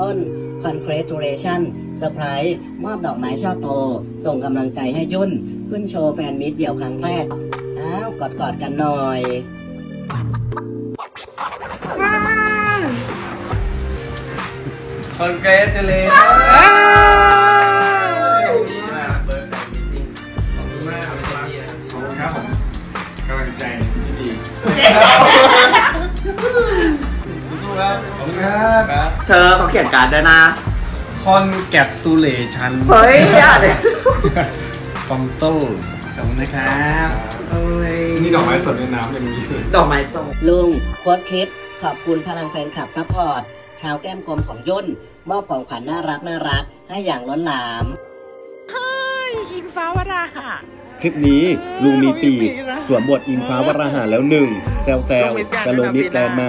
ต้น Congratulation Surprise มอบดอกไม้ช่อโตส่งกำลังใจให้ยุ่นขึ้นโชว์แฟนมิตรเดี่ยวครั้งแรกอ้าวกอดกันหน่อยCongratulations ขอบคุณครับผมกำลังใจที่ดีสู้ๆครับขอบคุณครับเธอเขาเขียนการ์ดด้วยนะ Congratulations เฮ้ยอะไรคอนโต้ขอบคุณนะครับนี่ดอกไม้สดในน้ำอย่างนี้เลยดอกไม้สดลุงโพสคลิปขอบคุณพลังแฟนคลับซัพพอร์ตชาวแก้มกลมของยุ่นมอบของขวัญน่ารักให้อย่างล้นหลามเฮ้ยอิงฟ้าวราหะคลิปนี้ลุงมีปีกสวมบทอิงฟ้าวราหะแล้วหนึ่งแซวจะลงนิดแดนไหม